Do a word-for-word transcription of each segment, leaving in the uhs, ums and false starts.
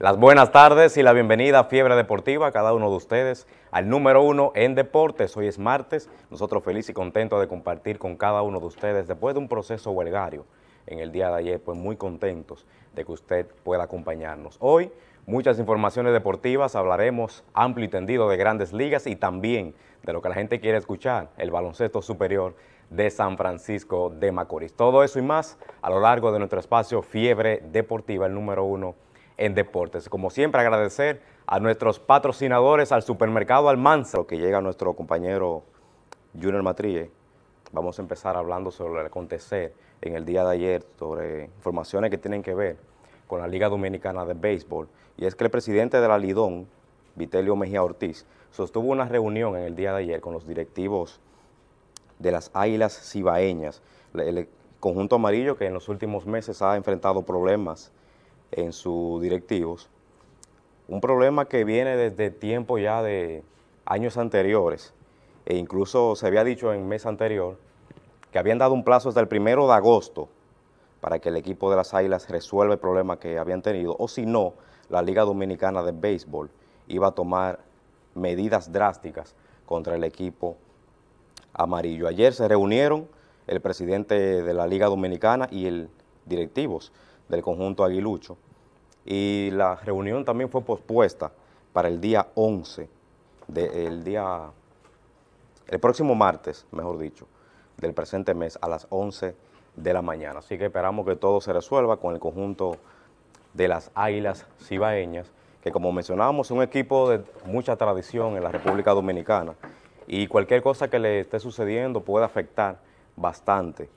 Las buenas tardes y la bienvenida a Fiebre Deportiva, a cada uno de ustedes, al número uno en deportes. Hoy es martes, nosotros felices y contentos de compartir con cada uno de ustedes, después de un proceso huelgario en el día de ayer, pues muy contentos de que usted pueda acompañarnos. Hoy, muchas informaciones deportivas, hablaremos amplio y tendido de Grandes Ligas y también de lo que la gente quiere escuchar, el baloncesto superior de San Francisco de Macorís. Todo eso y más a lo largo de nuestro espacio Fiebre Deportiva, el número uno en deportes. Como siempre, agradecer a nuestros patrocinadores, al supermercado Almanza. Lo que llega nuestro compañero Junior Matrías, vamos a empezar hablando sobre el acontecer en el día de ayer, sobre informaciones que tienen que ver con la Liga Dominicana de Béisbol. Y es que el presidente de la LIDOM, Vitelio Mejía Ortiz, sostuvo una reunión en el día de ayer con los directivos de las Águilas Cibaeñas, el conjunto amarillo que en los últimos meses ha enfrentado problemas en sus directivos, un problema que viene desde tiempo ya de años anteriores, e incluso se había dicho en el mes anterior que habían dado un plazo hasta el primero de agosto para que el equipo de las Águilas resuelva el problema que habían tenido, o si no, la Liga Dominicana de Béisbol iba a tomar medidas drásticas contra el equipo amarillo. Ayer se reunieron el presidente de la Liga Dominicana y el directivos del conjunto aguilucho, y la reunión también fue pospuesta para el día once, de, el, día, el próximo martes, mejor dicho, del presente mes a las once de la mañana. Así que esperamos que todo se resuelva con el conjunto de las Águilas Cibaeñas, que como mencionábamos es un equipo de mucha tradición en la República Dominicana, y cualquier cosa que le esté sucediendo puede afectar bastante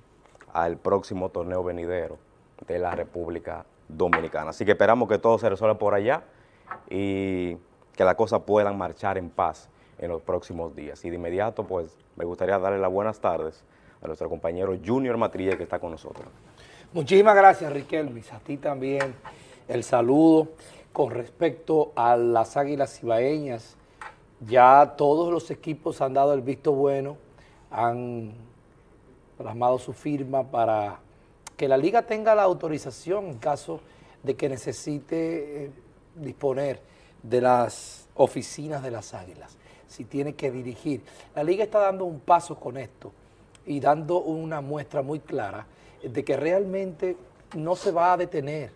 al próximo torneo venidero de la República Dominicana. Así que esperamos que todo se resuelva por allá y que las cosas puedan marchar en paz en los próximos días. Y de inmediato, pues, me gustaría darle las buenas tardes a nuestro compañero Junior Matrías, que está con nosotros. Muchísimas gracias, Riquelvis. A ti también el saludo. Con respecto a las Águilas Cibaeñas, ya todos los equipos han dado el visto bueno, han plasmado su firma para que la liga tenga la autorización en caso de que necesite eh, disponer de las oficinas de las Águilas, si tiene que dirigir. La liga está dando un paso con esto y dando una muestra muy clara de que realmente no se va a detener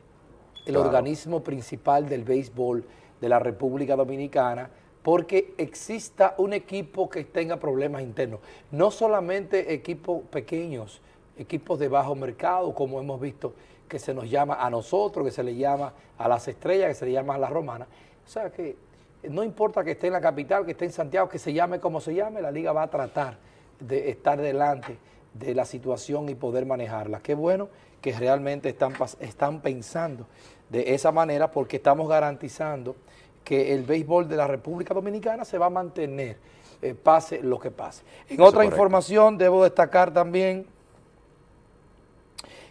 el claro. organismo principal del béisbol de la República Dominicana porque exista un equipo que tenga problemas internos. No solamente equipos pequeños, equipos de bajo mercado, como hemos visto que se nos llama a nosotros, que se le llama a las estrellas, que se le llama a las romanas. O sea que no importa que esté en la capital, que esté en Santiago, que se llame como se llame, la liga va a tratar de estar delante de la situación y poder manejarla. Qué bueno que realmente están, están pensando de esa manera, porque estamos garantizando que el béisbol de la República Dominicana se va a mantener, eh, pase lo que pase. En otra información, debo destacar también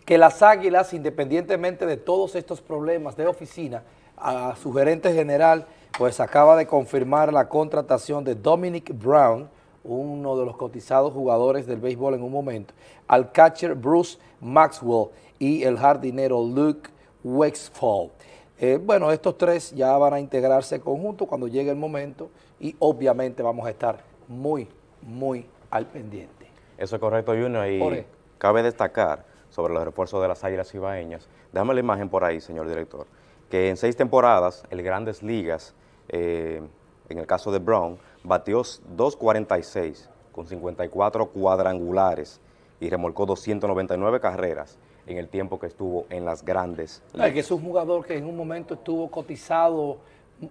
que las Águilas, independientemente de todos estos problemas de oficina, a su gerente general, pues acaba de confirmar la contratación de Dominic Brown, uno de los cotizados jugadores del béisbol en un momento, al catcher Bruce Maxwell y el jardinero Luke Wexfall. Eh, bueno, estos tres ya van a integrarse en conjunto cuando llegue el momento y obviamente vamos a estar muy, muy al pendiente. Eso es correcto, Junior, y Jorge, cabe destacar sobre los refuerzos de las Águilas Cibaeñas. Déjame la imagen por ahí, señor director, que en seis temporadas, el Grandes Ligas, eh, en el caso de Brown, batió dos cuarenta y seis con cincuenta y cuatro cuadrangulares y remolcó doscientas noventa y nueve carreras en el tiempo que estuvo en las Grandes Ligas. Es un jugador que en un momento estuvo cotizado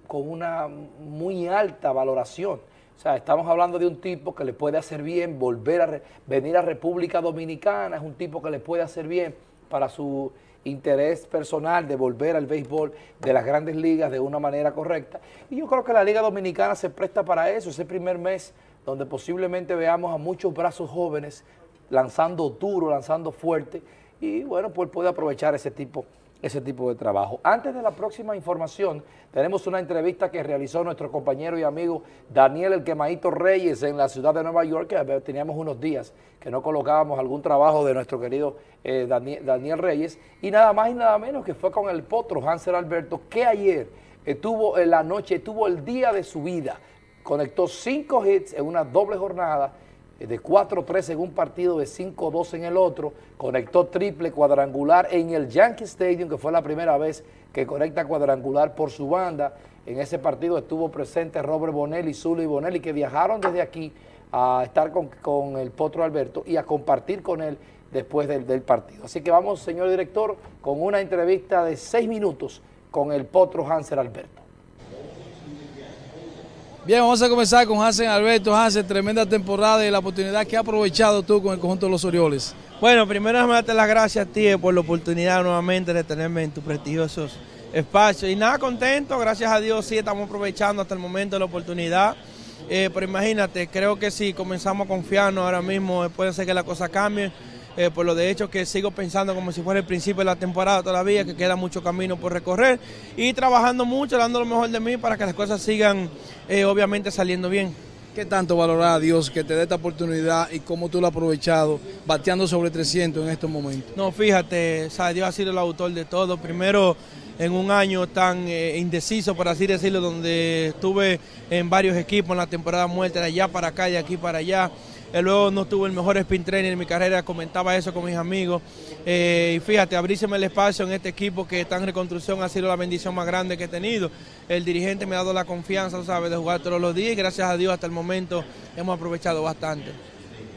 con una muy alta valoración. O sea, estamos hablando de un tipo que le puede hacer bien volver a re, venir a República Dominicana, es un tipo que le puede hacer bien para su interés personal de volver al béisbol de las Grandes Ligas de una manera correcta. Y yo creo que la Liga Dominicana se presta para eso, ese primer mes donde posiblemente veamos a muchos brazos jóvenes lanzando duro, lanzando fuerte, y bueno, pues puede aprovechar ese tipo ese tipo de trabajo. Antes de la próxima información, tenemos una entrevista que realizó nuestro compañero y amigo Daniel El Quemadito Reyes en la ciudad de Nueva York, que teníamos unos días que no colocábamos algún trabajo de nuestro querido eh, Daniel, Daniel Reyes, y nada más y nada menos que fue con el potro Hanser Alberto, que ayer eh, tuvo en la noche, tuvo el día de su vida, conectó cinco hits en una doble jornada, de cuatro a tres en un partido, de cinco a dos en el otro, conectó triple cuadrangular en el Yankee Stadium, que fue la primera vez que conecta cuadrangular por su banda. En ese partido estuvo presente Robert Bonelli, Zulu Bonelli, que viajaron desde aquí a estar con, con el potro Alberto y a compartir con él después del, del partido. Así que vamos, señor director, con una entrevista de seis minutos con el potro Hanser Alberto. Bien, vamos a comenzar con Hanser Alberto. Hanser, tremenda temporada y la oportunidad que ha aprovechado tú con el conjunto de los Orioles. Bueno, primero déjame darte las gracias a ti por la oportunidad nuevamente de tenerme en tus prestigiosos espacios. Y nada, contento, gracias a Dios sí estamos aprovechando hasta el momento la oportunidad. Eh, pero imagínate, creo que si comenzamos a confiarnos ahora mismo, puede ser que la cosa cambie. Eh, por lo de hecho que sigo pensando como si fuera el principio de la temporada todavía, que queda mucho camino por recorrer, y trabajando mucho, dando lo mejor de mí para que las cosas sigan eh, obviamente saliendo bien. ¿Qué tanto valora a Dios que te dé esta oportunidad y cómo tú lo has aprovechado, bateando sobre trescientos en estos momentos? No, fíjate, o sea, Dios ha sido el autor de todo. Primero, en un año tan eh, indeciso, por así decirlo, donde estuve en varios equipos en la temporada muerta, de allá para acá, de aquí para allá. Luego no tuve el mejor spin trainer en mi carrera, comentaba eso con mis amigos. Eh, y fíjate, abrírseme el espacio en este equipo que está en reconstrucción ha sido la bendición más grande que he tenido. El dirigente me ha dado la confianza, ¿sabes?, de jugar todos los días, y gracias a Dios hasta el momento hemos aprovechado bastante.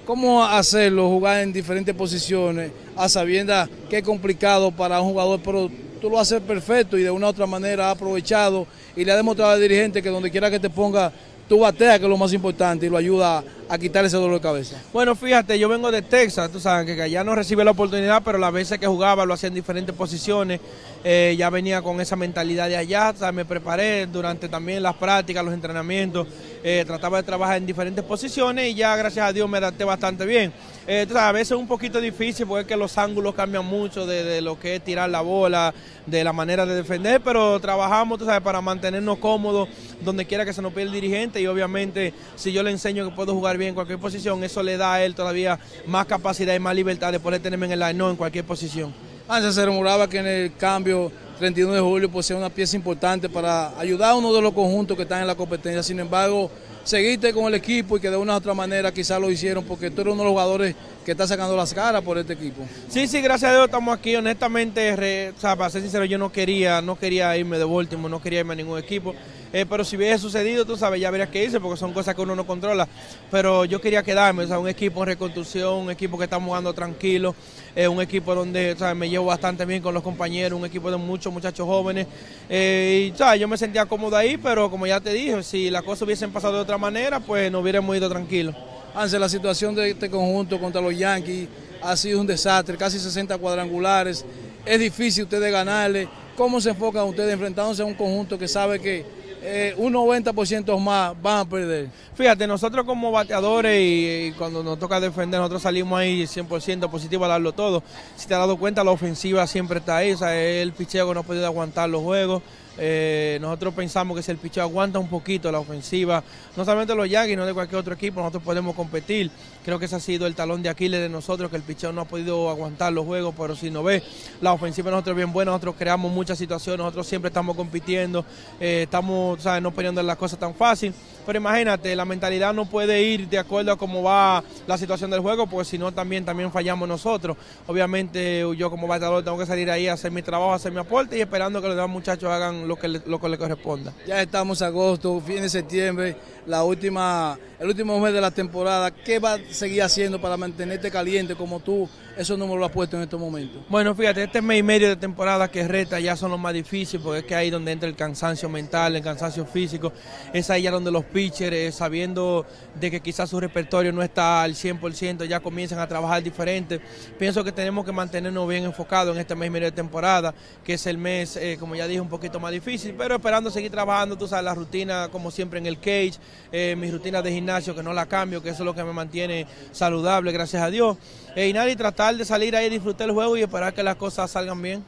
¿Cómo hacerlo, jugar en diferentes posiciones, a sabiendas que es complicado para un jugador, pero tú lo haces perfecto y de una u otra manera ha aprovechado y le ha demostrado al dirigente que donde quiera que te ponga, tú bateas, que es lo más importante, y lo ayuda a quitar ese dolor de cabeza? Bueno, fíjate, yo vengo de Texas, tú sabes que allá no recibí la oportunidad, pero las veces que jugaba lo hacía en diferentes posiciones, eh, ya venía con esa mentalidad de allá, ¿sabes? Me preparé durante también las prácticas, los entrenamientos, eh, trataba de trabajar en diferentes posiciones y ya gracias a Dios me adapté bastante bien. Eh, tú sabes, a veces es un poquito difícil porque es que los ángulos cambian mucho de, de lo que es tirar la bola, de la manera de defender, pero trabajamos, tú sabes, para mantenernos cómodos donde quiera que se nos pida el dirigente, y obviamente si yo le enseño que puedo jugar bien en cualquier posición, eso le da a él todavía más capacidad y más libertad de poder tenerme en el line-up en cualquier posición. Antes se rumoraba que en el cambio treinta y uno de julio pues sea una pieza importante para ayudar a uno de los conjuntos que están en la competencia, sin embargo, seguiste con el equipo y que de una u otra manera quizás lo hicieron porque tú eres uno de los jugadores que está sacando las caras por este equipo. Sí, sí, gracias a Dios estamos aquí. Honestamente, re, o sea, para ser sincero, yo no quería, no quería irme de Baltimore, no quería irme a ningún equipo. Eh, pero si hubiese sucedido, tú sabes, ya verás qué hice, porque son cosas que uno no controla. Pero yo quería quedarme, o sea, un equipo en reconstrucción, un equipo que estamos jugando tranquilo, eh, un equipo donde, o sea, me llevo bastante bien con los compañeros, un equipo de muchos muchachos jóvenes. Eh, y, o sea, yo me sentía cómodo ahí, pero como ya te dije, si las cosas hubiesen pasado de otra manera, pues nos hubiéramos ido tranquilos. Hanser, la situación de este conjunto contra los Yankees ha sido un desastre, casi sesenta cuadrangulares, es difícil ustedes ganarle. ¿Cómo se enfocan ustedes enfrentándose a un conjunto que sabe que eh, un noventa por ciento más van a perder? Fíjate, nosotros como bateadores y, y cuando nos toca defender, nosotros salimos ahí cien por ciento positivo a darlo todo. Si te has dado cuenta, la ofensiva siempre está ahí, o sea, el picheo que no ha podido aguantar los juegos. Eh, nosotros pensamos que si el picheo aguanta un poquito la ofensiva, no solamente los Yankees, no de cualquier otro equipo, nosotros podemos competir. Creo que ese ha sido el talón de Aquiles de nosotros, que el picheo no ha podido aguantar los juegos, pero si no ves, la ofensiva nosotros bien buena, nosotros creamos muchas situaciones, nosotros siempre estamos compitiendo, eh, estamos, ¿sabes?, no peleando las cosas tan fácil. Pero imagínate, la mentalidad no puede ir de acuerdo a cómo va la situación del juego, porque si no también, también fallamos nosotros. Obviamente yo como bateador tengo que salir ahí a hacer mi trabajo, a hacer mi aporte y esperando que los demás muchachos hagan lo que, le, lo que le corresponda. Ya estamos en agosto, fin de septiembre, la última, el último mes de la temporada. ¿Qué va a seguir haciendo para mantenerte caliente como tú? Eso no me lo has puesto en estos momentos. Bueno, fíjate, este mes y medio de temporada que resta ya son los más difíciles, porque es que ahí donde entra el cansancio mental, el cansancio físico, es ahí ya donde los pitchers, eh, sabiendo de que quizás su repertorio no está al cien por ciento, ya comienzan a trabajar diferente. Pienso que tenemos que mantenernos bien enfocados en este mes y medio de temporada, que es el mes, eh, como ya dije, un poquito más difícil, pero esperando seguir trabajando, tú sabes, la rutina como siempre en el cage, eh, mis rutinas de gimnasio que no la cambio, que eso es lo que me mantiene saludable, gracias a Dios. Eh, y nadie tratar de salir ahí, disfrutar el juego y esperar que las cosas salgan bien.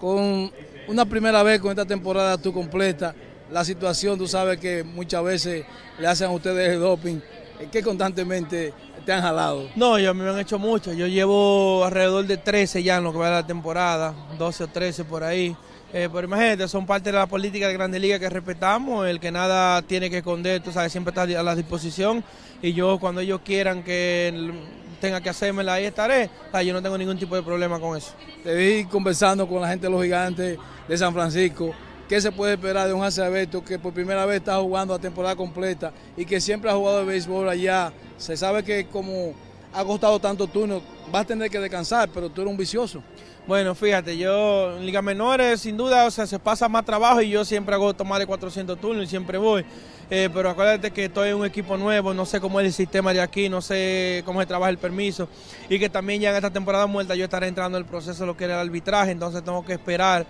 con una primera vez con esta temporada tú completa, la situación, tú sabes que muchas veces le hacen a ustedes el doping, que constantemente te han jalado. No, yo, me han hecho mucho, yo llevo alrededor de trece ya en lo que va a la temporada, doce o trece por ahí. Eh, pero imagínate, son parte de la política de Grandes Ligas que respetamos, el que nada tiene que esconder, tú sabes, siempre está a la disposición, y yo cuando ellos quieran que tenga que hacérmela, ahí estaré. O sea, yo no tengo ningún tipo de problema con eso. Te vi conversando con la gente de los Gigantes de San Francisco. ¿Qué se puede esperar de un Hanser Alberto que por primera vez está jugando la temporada completa y que siempre ha jugado el béisbol allá? Se sabe que como ha costado tanto turno, vas a tener que descansar, pero tú eres un vicioso. Bueno, fíjate, yo en ligas menores sin duda, o sea, se pasa más trabajo y yo siempre hago tomar de cuatrocientos turnos y siempre voy. Eh, pero acuérdate que estoy en un equipo nuevo, no sé cómo es el sistema de aquí, no sé cómo se trabaja el permiso, y que también ya en esta temporada muerta yo estaré entrando en el proceso de lo que era el arbitraje, entonces tengo que esperar.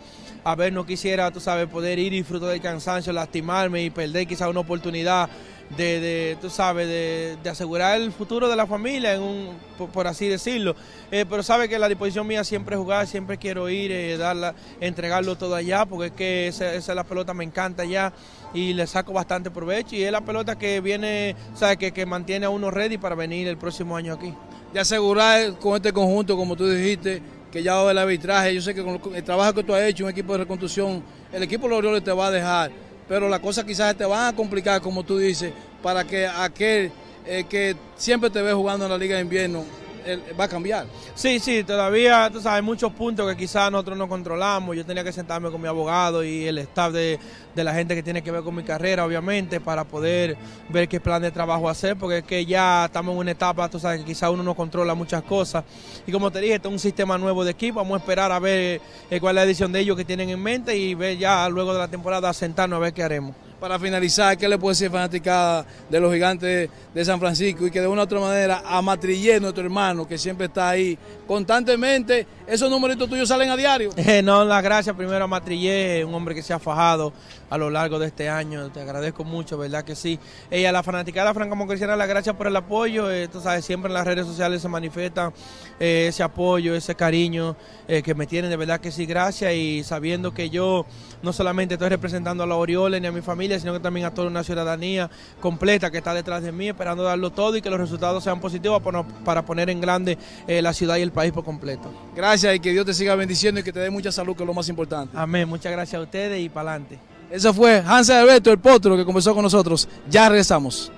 A ver, no quisiera, tú sabes, poder ir y disfrutar del cansancio, lastimarme y perder quizás una oportunidad de, de tú sabes, de, de asegurar el futuro de la familia, en un, por, por así decirlo. Eh, pero sabe que la disposición mía siempre es jugar, siempre quiero ir, eh, darla, entregarlo todo allá, porque es que esa, esa es la pelota, me encanta allá y le saco bastante provecho. Y es la pelota que viene, ¿sabes? Que, que mantiene a uno ready para venir el próximo año aquí. De asegurar con este conjunto, como tú dijiste, que ya va el arbitraje, yo sé que con el trabajo que tú has hecho, un equipo de reconstrucción, el equipo de los Orioles te va a dejar, pero las cosas quizás te van a complicar, como tú dices, para que aquel eh, que siempre te ve jugando en la Liga de Invierno, él, va a cambiar. Sí, sí, todavía, tú sabes, hay muchos puntos que quizás nosotros no controlamos, yo tenía que sentarme con mi abogado y el staff de, de la gente que tiene que ver con mi carrera, obviamente, para poder ver qué plan de trabajo hacer, porque es que ya estamos en una etapa, tú sabes, que quizás uno no controla muchas cosas, y como te dije, este es un sistema nuevo de equipo, vamos a esperar a ver eh, cuál es la edición de ellos que tienen en mente y ver ya luego de la temporada sentarnos a ver qué haremos. Para finalizar, ¿qué le puede decir fanaticada de los Gigantes de San Francisco? Y que de una u otra manera a Matrías, nuestro hermano, que siempre está ahí constantemente. ¿Esos numeritos tuyos salen a diario? Eh, no, las gracias primero a Matrías, un hombre que se ha fajado a lo largo de este año. Te agradezco mucho, ¿verdad que sí? Eh, a la fanaticada franco-mocriciana, las gracias por el apoyo. Eh, tú sabes, siempre en las redes sociales se manifiesta eh, ese apoyo, ese cariño eh, que me tienen, de verdad que sí, gracias. Y sabiendo que yo no solamente estoy representando a los Orioles ni a mi familia, sino que también a toda una ciudadanía completa que está detrás de mí, esperando darlo todo y que los resultados sean positivos para poner en grande eh, la ciudad y el país por completo. Gracias y que Dios te siga bendiciendo y que te dé mucha salud, que es lo más importante. Amén, muchas gracias a ustedes y para adelante. Eso fue Hanser Alberto, el potro, que conversó con nosotros. Ya regresamos.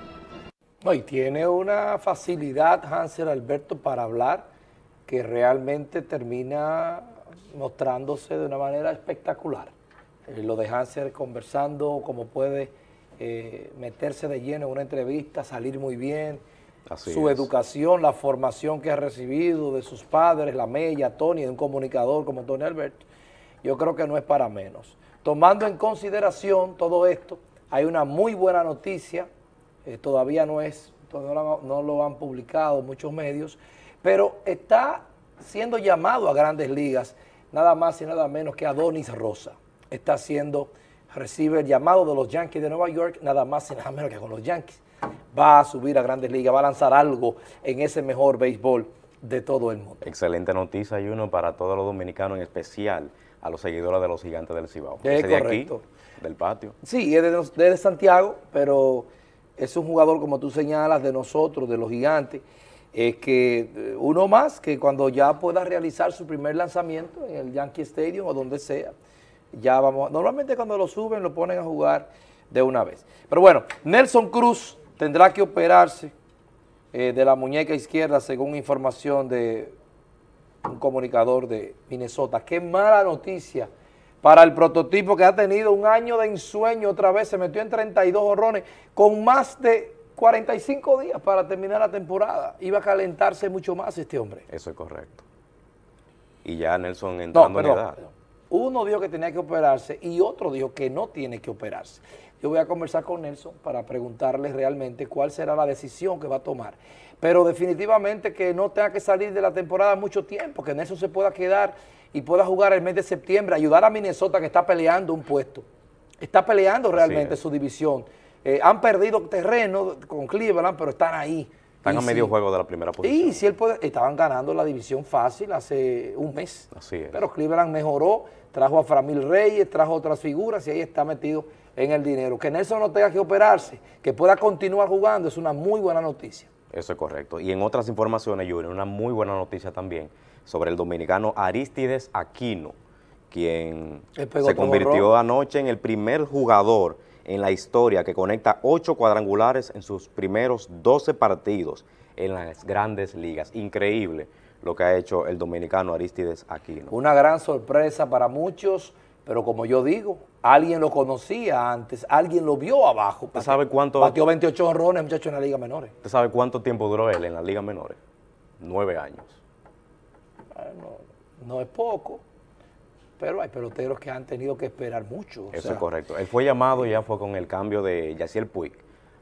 Hoy tiene una facilidad Hanser Alberto para hablar que realmente termina mostrándose de una manera espectacular. Lo de Hanser conversando, cómo puede eh, meterse de lleno en una entrevista, salir muy bien. Así su es. Educación, la formación que ha recibido de sus padres, la Mella, Tony, de un comunicador como Tony Alberto, yo creo que no es para menos. Tomando en consideración todo esto, hay una muy buena noticia, eh, todavía no es, todavía no lo han publicado muchos medios, pero está siendo llamado a Grandes Ligas, nada más y nada menos que Adonis Rosa. Está haciendo, recibe el llamado de los Yankees de Nueva York, nada más y nada menos que con los Yankees. Va a subir a Grandes Ligas, va a lanzar algo en ese mejor béisbol de todo el mundo. Excelente noticia, Juno, para todos los dominicanos, en especial a los seguidores de los Gigantes del Cibao. Es de aquí, del patio. Sí, es de, de Santiago, pero es un jugador, como tú señalas, de nosotros, de los Gigantes. Es que uno más que cuando ya pueda realizar su primer lanzamiento en el Yankee Stadium o donde sea, ya vamos, normalmente cuando lo suben lo ponen a jugar de una vez. Pero bueno, Nelson Cruz tendrá que operarse eh, de la muñeca izquierda, según información de un comunicador de Minnesota. Qué mala noticia para el prototipo que ha tenido un año de ensueño otra vez. Se metió en treinta y dos jonrones con más de cuarenta y cinco días para terminar la temporada. Iba a calentarse mucho más este hombre. Eso es correcto. Y ya Nelson entrando no, perdón, en edad. Perdón. Uno dijo que tenía que operarse y otro dijo que no tiene que operarse. Yo voy a conversar con Nelson para preguntarle realmente cuál será la decisión que va a tomar. Pero definitivamente que no tenga que salir de la temporada mucho tiempo, que Nelson se pueda quedar y pueda jugar el mes de septiembre, ayudar a Minnesota que está peleando un puesto. Está peleando realmente su división. Eh, han perdido terreno con Cleveland, pero están ahí. Están a medio juego de la primera posición. Y si él puede, estaban ganando la división fácil hace un mes. Así es. Pero Cleveland mejoró, trajo a Framil Reyes, trajo otras figuras y ahí está metido en el dinero. Que Nelson no tenga que operarse, que pueda continuar jugando, es una muy buena noticia. Eso es correcto. Y en otras informaciones, Junior, una muy buena noticia también sobre el dominicano Aristides Aquino, quien se convirtió anoche en el primer jugador en la historia que conecta ocho cuadrangulares en sus primeros doce partidos en las grandes ligas. Increíble lo que ha hecho el dominicano Aristides Aquino. Una gran sorpresa para muchos, pero como yo digo, alguien lo conocía antes, alguien lo vio abajo. ¿Te sabe cuánto? Batió veintiocho honrones, muchacho, en la Liga Menores. ¿Te sabe cuánto tiempo duró él en la Liga Menores? Nueve años. Bueno, no es poco. Pero hay peloteros que han tenido que esperar mucho. O Eso sea, es correcto. Él fue llamado ya fue con el cambio de Yasiel Puig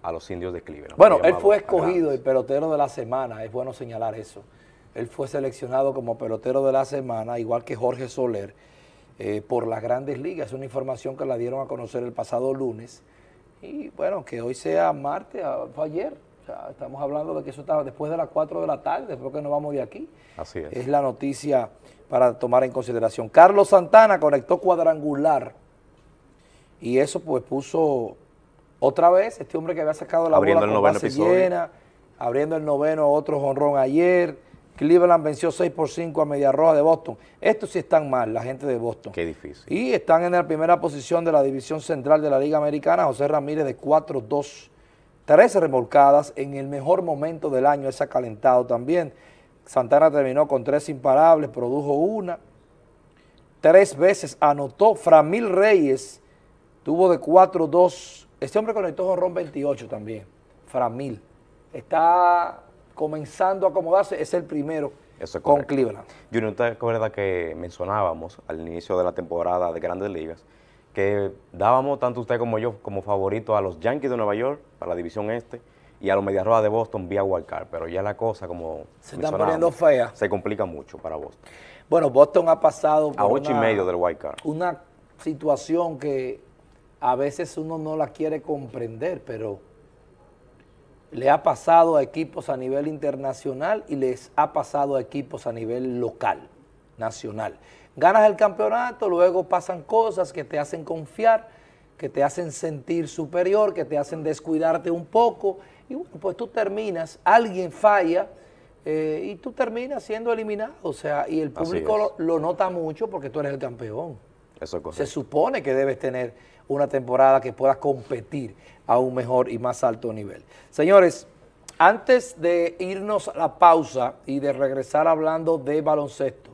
a los Indios de Cleveland. Bueno, fue él fue escogido el pelotero de la semana, es bueno señalar eso. Él fue seleccionado como pelotero de la semana, igual que Jorge Soler, eh, por las grandes ligas. Es una información que la dieron a conocer el pasado lunes. Y bueno, que hoy sea martes, fue ayer. O sea, estamos hablando de que eso estaba después de las cuatro de la tarde, después que nos vamos de aquí. Así es. Es la noticia para tomar en consideración. Carlos Santana conectó cuadrangular y eso pues puso otra vez este hombre que había sacado la abriendo bola con base llena, abriendo el noveno, otro jonrón ayer. Cleveland venció seis por cinco a Media Roja de Boston. Estos sí están mal, la gente de Boston. Qué difícil. Y están en la primera posición de la división central de la Liga Americana. José Ramírez de cuatro dos, trece remolcadas en el mejor momento del año, es acalentado también. Santana terminó con tres imparables, produjo una, tres veces anotó. Framil Reyes tuvo de cuatro dos. Este hombre conectó jonrón veintiocho también. Framil está comenzando a acomodarse, es el primero Eso es con correcto. Cleveland. Junior, ¿te acuerdas que mencionábamos al inicio de la temporada de Grandes Ligas que dábamos, tanto usted como yo, como favorito a los Yankees de Nueva York para la división este y a los Medias Rojas de Boston vía wildcard? Pero ya la cosa, como se están poniendo fea, se complica mucho para Boston. Bueno, Boston ha pasado por a ocho una, y medio del wildcard. Una situación que a veces uno no la quiere comprender, pero le ha pasado a equipos a nivel internacional y les ha pasado a equipos a nivel local, nacional. Ganas el campeonato, luego pasan cosas que te hacen confiar, que te hacen sentir superior, que te hacen descuidarte un poco. Y bueno, pues tú terminas, alguien falla eh, y tú terminas siendo eliminado. O sea, y el público lo, lo nota mucho porque tú eres el campeón. Eso es correcto. Se supone que debes tener una temporada que puedas competir a un mejor y más alto nivel. Señores, antes de irnos a la pausa y de regresar hablando de baloncesto,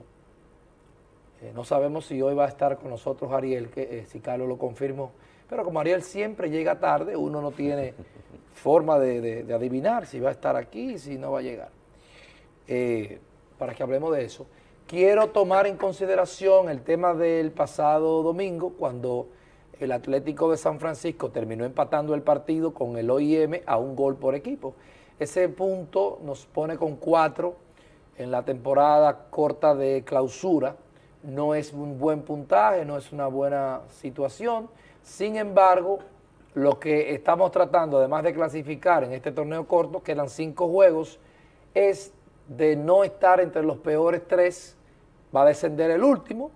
eh, no sabemos si hoy va a estar con nosotros Ariel, que eh, si Carlos lo confirmó, pero como Ariel siempre llega tarde, uno no tiene forma de, de, de adivinar si va a estar aquí, si no va a llegar. Eh, para que hablemos de eso, quiero tomar en consideración el tema del pasado domingo, cuando el Atlético de San Francisco terminó empatando el partido con el O I M a un gol por equipo. Ese punto nos pone con cuatro en la temporada corta de clausura. No es un buen puntaje, no es una buena situación. Sin embargo, lo que estamos tratando, además de clasificar en este torneo corto, quedan cinco juegos, es de no estar entre los peores tres. Va a descender el último,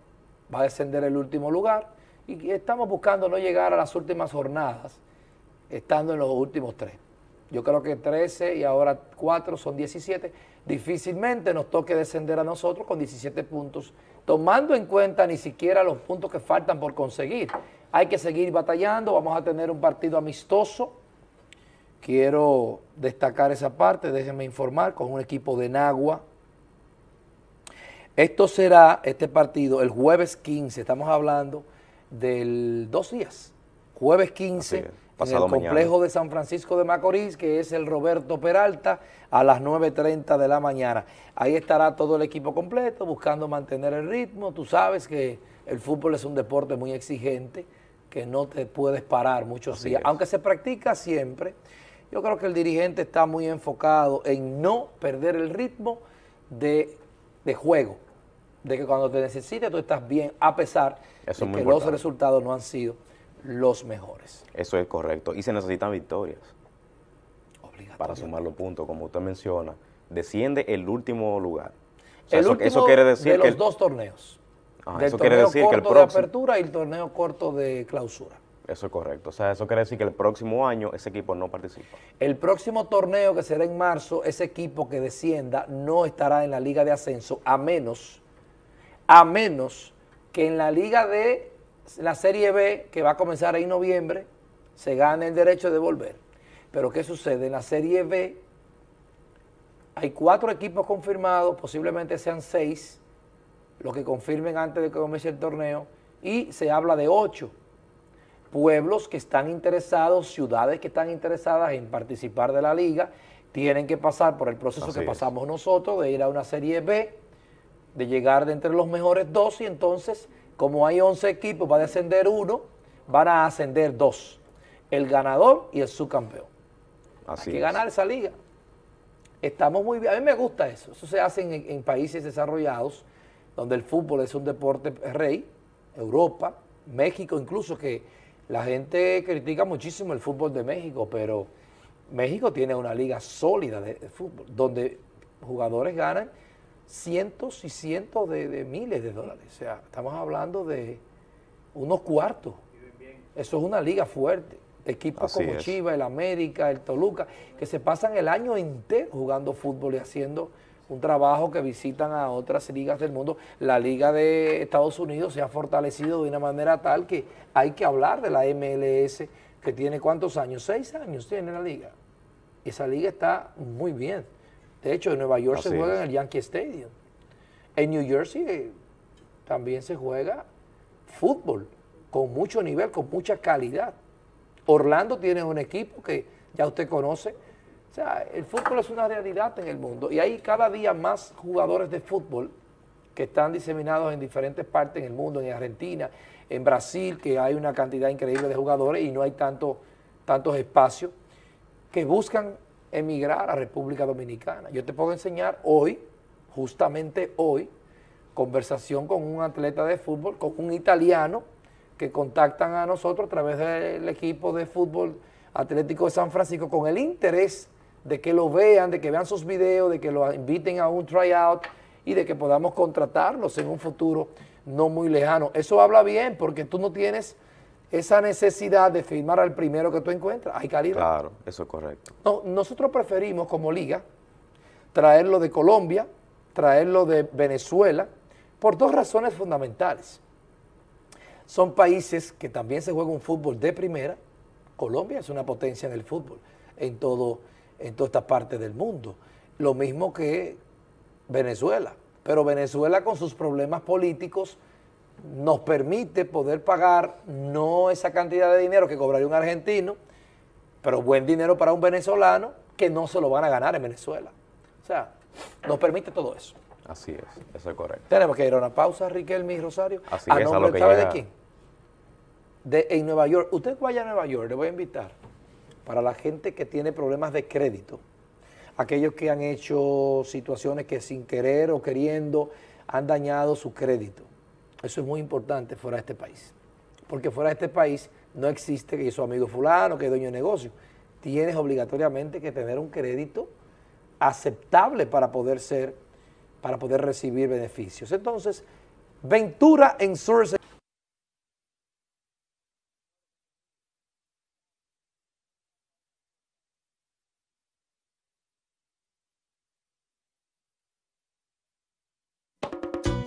va a descender el último lugar, y estamos buscando no llegar a las últimas jornadas, estando en los últimos tres. Yo creo que trece y ahora cuatro son diecisiete. Difícilmente nos toque descender a nosotros con diecisiete puntos, tomando en cuenta ni siquiera los puntos que faltan por conseguir. Hay que seguir batallando, vamos a tener un partido amistoso. Quiero destacar esa parte, déjenme informar, con un equipo de Nagua. Esto será, este partido, el jueves quince, estamos hablando del dos días, jueves quince, en el complejo mañana de San Francisco de Macorís, que es el Roberto Peralta, a las nueve y media de la mañana. Ahí estará todo el equipo completo, buscando mantener el ritmo. Tú sabes que el fútbol es un deporte muy exigente, que no te puedes parar muchos días, aunque se practica siempre. Yo creo que el dirigente está muy enfocado en no perder el ritmo de, de juego, de que cuando te necesites tú estás bien, a pesar Eso de que importante. los resultados no han sido los mejores. Eso es correcto, y se necesitan victorias. para sumar los puntos, como usted menciona, desciende el último lugar. O sea, el eso, último eso quiere decir de los que el, dos torneos. Ah, eso quiere decir que el torneo corto de apertura y el torneo corto de clausura. Eso es correcto. O sea, eso quiere decir que el próximo año ese equipo no participa. El próximo torneo, que será en marzo, ese equipo que descienda no estará en la Liga de Ascenso, a menos, a menos que en la Liga de la Serie B, que va a comenzar en noviembre, se gane el derecho de volver. Pero ¿qué sucede? En la Serie B hay cuatro equipos confirmados, posiblemente sean seis, los que confirmen antes de que comience el torneo, y se habla de ocho. Pueblos que están interesados, ciudades que están interesadas en participar de la liga, tienen que pasar por el proceso Así que es. pasamos nosotros, de ir a una Serie B, de llegar de entre los mejores dos, y entonces, como hay once equipos, va a descender uno, van a ascender dos, el ganador y el subcampeón. Así hay que es. ganar esa liga. Estamos muy bien, a mí me gusta eso, eso se hace en, en países desarrollados, donde el fútbol es un deporte rey, Europa, México incluso, que... La gente critica muchísimo el fútbol de México, pero México tiene una liga sólida de fútbol, donde jugadores ganan cientos y cientos de, de miles de dólares. O sea, estamos hablando de unos cuartos. Eso es una liga fuerte. Equipos Así como es. Chivas, el América, el Toluca, que se pasan el año entero jugando fútbol y haciendo un trabajo que visitan a otras ligas del mundo. La Liga de Estados Unidos se ha fortalecido de una manera tal que hay que hablar de la M L S, que tiene ¿cuántos años? Seis años tiene la liga. Esa liga está muy bien. De hecho, en Nueva York Así se juega es. en el Yankee Stadium. En New Jersey eh, también se juega fútbol con mucho nivel, con mucha calidad. Orlando tiene un equipo que ya usted conoce. O sea, el fútbol es una realidad en el mundo y hay cada día más jugadores de fútbol que están diseminados en diferentes partes del mundo, en Argentina, en Brasil, que hay una cantidad increíble de jugadores y no hay tanto, tantos espacios, que buscan emigrar a República Dominicana. Yo te puedo enseñar hoy, justamente hoy, conversación con un atleta de fútbol, con un italiano, que contactan a nosotros a través del equipo de fútbol Atlético de San Francisco, con el interés de que lo vean, de que vean sus videos, de que lo inviten a un tryout y de que podamos contratarlos en un futuro no muy lejano. Eso habla bien, porque tú no tienes esa necesidad de firmar al primero que tú encuentras. Hay calidad. Claro, eso es correcto. No, nosotros preferimos como liga traerlo de Colombia, traerlo de Venezuela, por dos razones fundamentales. Son países que también se juega un fútbol de primera. Colombia es una potencia en el fútbol, en todo en toda esta parte del mundo. Lo mismo que Venezuela, pero Venezuela con sus problemas políticos nos permite poder pagar no esa cantidad de dinero que cobraría un argentino, pero buen dinero para un venezolano que no se lo van a ganar en Venezuela. O sea, nos permite todo eso. Así es, eso es correcto. Tenemos que ir a una pausa, Riquelme y Rosario. Así a es, nombre a lo que llega... ¿de quién? De, en Nueva York. Usted vaya a Nueva York, le voy a invitar, para la gente que tiene problemas de crédito, aquellos que han hecho situaciones que sin querer o queriendo han dañado su crédito. Eso es muy importante fuera de este país, porque fuera de este país no existe que su amigo fulano, que es dueño de negocio. Tienes obligatoriamente que tener un crédito aceptable para poder ser, para poder recibir beneficios. Entonces, Ventura Insurance.